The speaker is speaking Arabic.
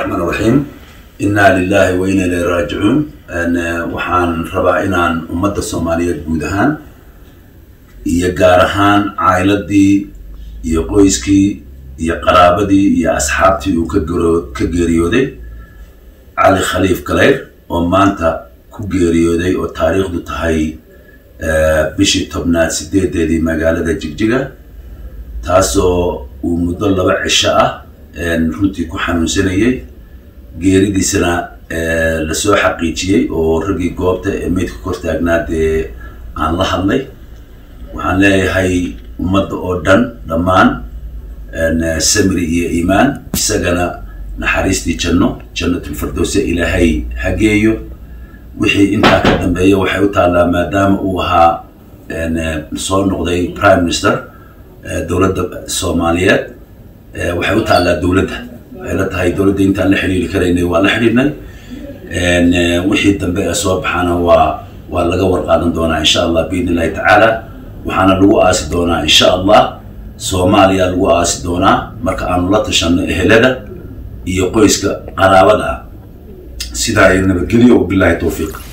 الرحمن الرحيم إنا لله وإنا إليه راجعون أن وحان ربائنا أن أمد الصومالية جودهان يجارهان عائلتي يقويسكي يقرابتي يأصحابتي وكجريودي علي خليف كلير ومانتا كجريودي والتاريخ دتهاي بشي تبنات سديد دي مقالة جيجيجا تاسو ومدلبة عشاء أن رنتي كحنون سنية جيري دي سنة لسوا حقيقية ورجي جوابته ميت كورت أجناد عن الله عليه وعن له هاي مد أردن دمان أن سمرية إيمان سجنا نحرستي جنة الفردوس إلى هاي حجيو وحي أنت قدم بيه وحيوت على ما دام وها أن صار نقضي برايم مينستر دولة الصوماليات وحيوت على دولتها عيلتها هي دولة أنت لحني الكريني ولحني إن وحيد تنبأ سبحانه ولا جور قادم دونا إن شاء الله بإذن الله تعالى وحنا لواس دونا إن شاء الله سوماليا لواس دونا مركان الله تشن إهلدا يقيسك قرابنا سيدا ينبغي وبالله توفيق.